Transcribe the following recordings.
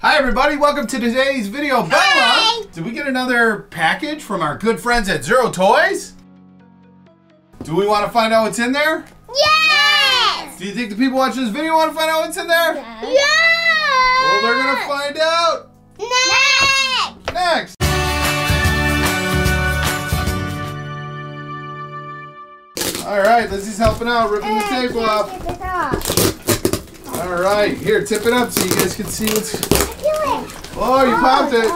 Hi everybody, welcome to today's video. Bella, did we get another package from our good friends at Zero Toys? Do we want to find out what's in there? Yes! Do you think the people watching this video want to find out what's in there? Yes! Well, they're going to find out next! Alright, Lizzie's helping out, ripping the table off. Alright, here, tip it up so you guys can see what's... Oh, you popped it!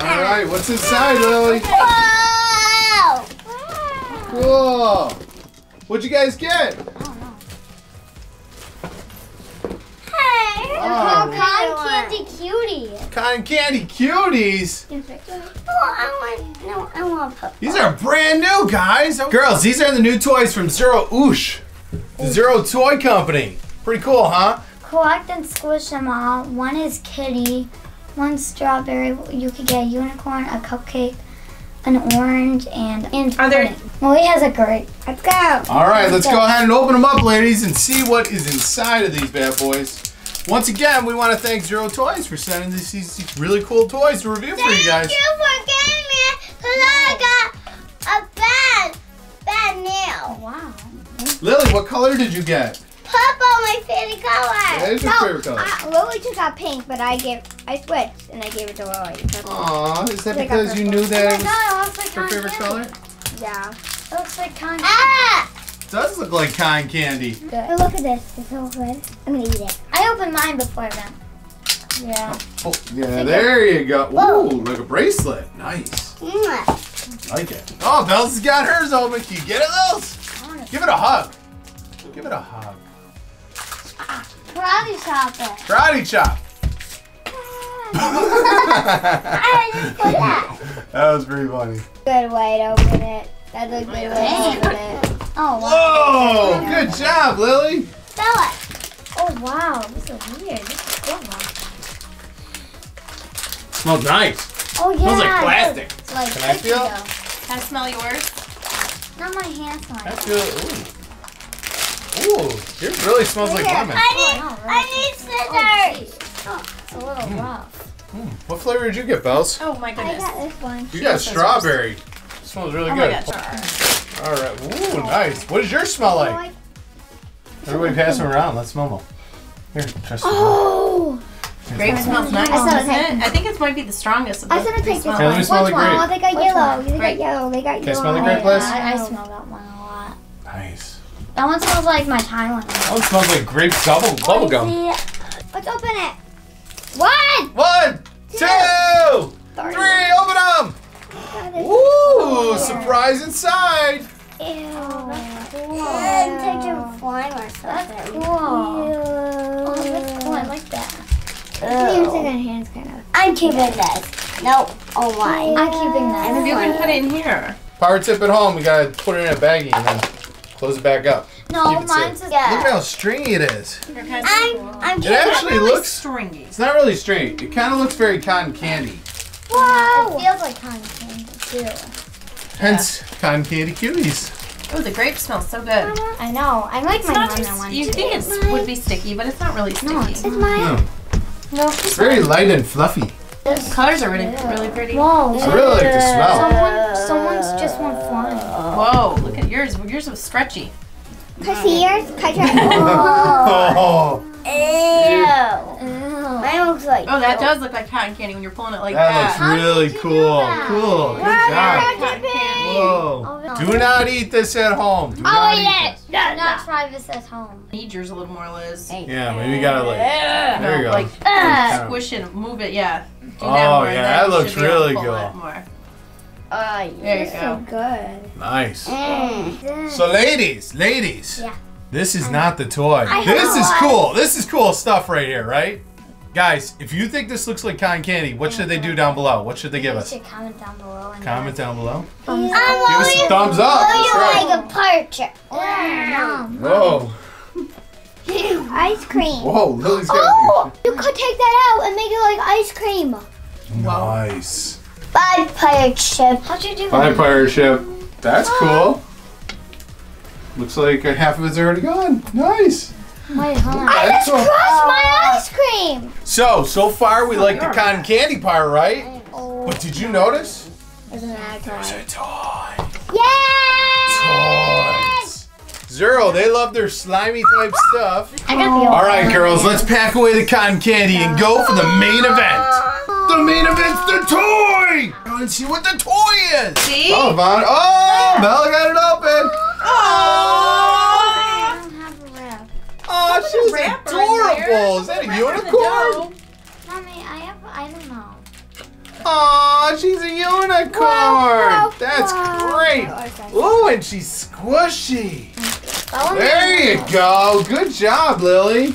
All right, what's inside, Lily? Whoa! Wow. Cool. What'd you guys get? Hey, Cotton Candy Cuties. Cotton Candy Cuties? I want. These are brand new, guys. Girls, these are the new toys from Zuru Toy Company. Pretty cool, huh? Collect and squish them all. One is kitty, one strawberry. You could get a unicorn, a cupcake, an orange, and other. Molly has a grape. Let's go. All right, let's go ahead and open them up, ladies, and see what is inside of these bad boys. Once again, we want to thank Zero Toys for sending these really cool toys to review for you guys. Thank you for getting me, because I got a bad nail. Wow. Lily, what color did you get? Purple, my favorite color. That is your favorite color. Lily just got pink, but I switched and I gave it to Lily. Aww, is that because you knew that it was her favorite color? Yeah. It looks like cotton candy. It does look like cotton candy. Good. Oh, look at this. It's so good. I'm going to eat it. I opened mine before them. Yeah. Oh, yeah, there you go. Ooh, like a bracelet. Nice. I like it. Oh, Belle's got hers open. Can you get it, Lils? Give it a hug. Give it a hug. Karate chop it. Karate chop. I just put that. That was pretty funny. Good way to open it. That's a good way to open it. Oh, wow. Whoa! Good job, Lily. Spell it. Oh, wow. This is weird. This is so good. Smells nice. Oh, yeah. Smells like plastic. It's like can I feel it? Can I smell yours? Not my hand smell. I feel it. Ooh. Ooh, yours really smells like lemon. I need scissors. Oh, it's a little rough. What flavor did you get, Bells? Oh my goodness. I got this one. You got strawberry. It smells really good. Oh, all right. Ooh, nice. What does yours smell like? Everybody pass them around. Let's smell them. Here, trust me. Oh! Grape smells nice, doesn't it? I think it might be the strongest of the three smells. Let me smell the grape. Oh, they got yellow. They got yellow. They got yellow. Can I smell the grape, please? I smell that one a lot. Nice. That one smells like my Thailand. That one smells like grape bubble gum. Let's open it. One! One! Two! Three! Open them! Oh, ooh! Surprise inside! Ew. That's cool. And take your flying or something. That's cool. Ew. Oh, that's cool. I like that. I'm using my hands kind of. I'm keeping this. Nope. Oh my. Yeah. I'm keeping this. Maybe we can put it in here. Power tip at home. We gotta put it in a baggie and then close it back up. No, mine's good. Look at how stringy it is. I'm it actually really looks stringy. It's not really stringy. It kind of looks very cotton candy. Whoa! It feels like cotton candy too. Hence, Cotton Candy Cuties. Oh, the grape smells so good. I know. I like my lemon one. You think it would be sticky, but it's not really sticky. No, it's mine. No, it's very light and fluffy. The colors are really pretty. Whoa! I really like the smell. Someone's just went flying. Whoa! Look at yours. Yours was stretchy. Can I see yours? Oh! Ew! Mine looks like. Oh, that does look like cotton candy when you're pulling it like that. That looks really cool. Cool. Good job. Whoa! Do not eat this at home. Do not eat it. Do not try this at home. Need yours a little more, Liz. Yeah, maybe you gotta like. There you go. Like squish it, move it. Yeah. Oh yeah, that looks really good. Oh, you're so good. Nice. So ladies. Yeah. This is not the toy. This is cool. This is cool stuff right here, right? Guys, if you think this looks like cotton candy, what should they do down below? What should they give us? You should comment down below. Comment down below. Thumbs up. Give us a thumbs up. Like a partridge. Whoa. Ice cream. Whoa, Lily's got you could take that out and make it like ice cream. Nice. Five pirate ship. How'd you do that? Five pirate ship. That's cool. Looks like half of it's already gone. Nice. Wait, hold on. I just crushed my ice cream! So far we like the cotton candy part, right? But did you notice? There's a toy. Yeah! Toys. Zero, they love their slimy type stuff. All right, girls, let's pack away the cotton candy and go for the main event. The main event's the toy! Let's see what the toy is. See? Oh, Vaughn. Oh, Mel got it open. Oh! I don't have a wrap. Oh, she's adorable. Is that a unicorn? Mommy, I don't know. Aw, she's a unicorn! Wow. That's great! Ooh, and she's squishy! There you go! Good job, Lily!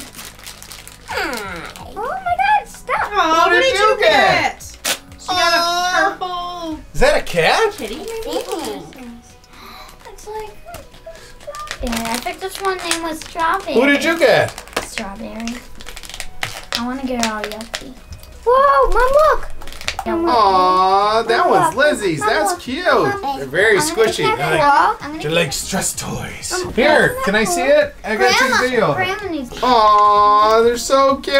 Oh my god, stop! Oh, what did you get? She got a purple... Is that a cat? Kitty? It's like... Yeah, I think this one name was Strawberry. What did you get? Strawberry. I want to get it all yucky. Whoa, Mom, look! Aww, that one's Lizzie's. That's cute. They're very squishy. They're like stress toys. Here, can I see it? I gotta take a video. Aww, they're so cute.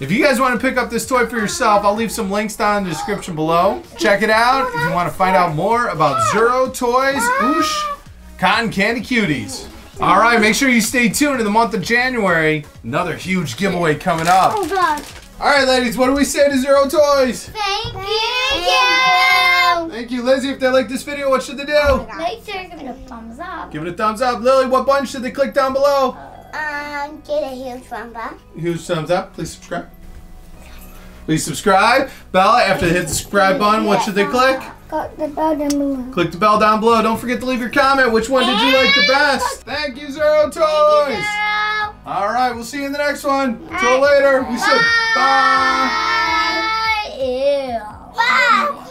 If you guys want to pick up this toy for yourself, I'll leave some links down in the description below. Check it out if you want to find out more about Zuru Toys, Oosh, Cotton Candy Cuties. All right, make sure you stay tuned in the month of January. Another huge giveaway coming up. Oh God. All right, ladies, what do we say to Zero Toys? Thank you! Thank you, Lizzie. If they like this video, what should they do? Make sure to give it a thumbs up. Give it a thumbs up. Lily, what button should they click down below? Get a huge thumbs up. Huge thumbs up. Please subscribe. Please subscribe. Bella, after they hit the subscribe button, what should they click? Click the bell down below. Click the bell down below. Don't forget to leave your comment. Which one did you like the best? Thank you, Zero Toys! Thank you, Zero. All right, we'll see you in the next one. Until later, we said bye. Ew. Wow.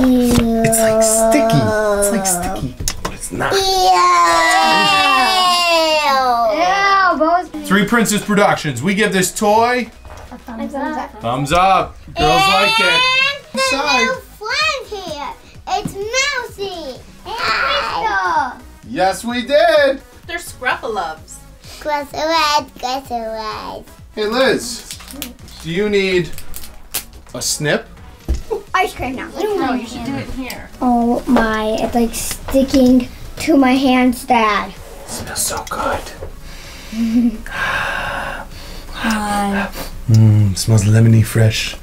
Ew. It's like sticky. It's like sticky, but it's not. Ew. Ew. Three Princess Productions. We give this toy a thumbs up. Thumbs up. Girls like it. It's new friend here. It's Mousy and Crystal. Yes, we did. They're Scruff-a-Lubs. Scruff-a-Lubs, Scruff-a-Lubs. Hey Liz, do you need a snip? Ice cream now. No, you should do it here. Oh my, it's like sticking to my hands, Dad. It smells so good. Smells lemony fresh.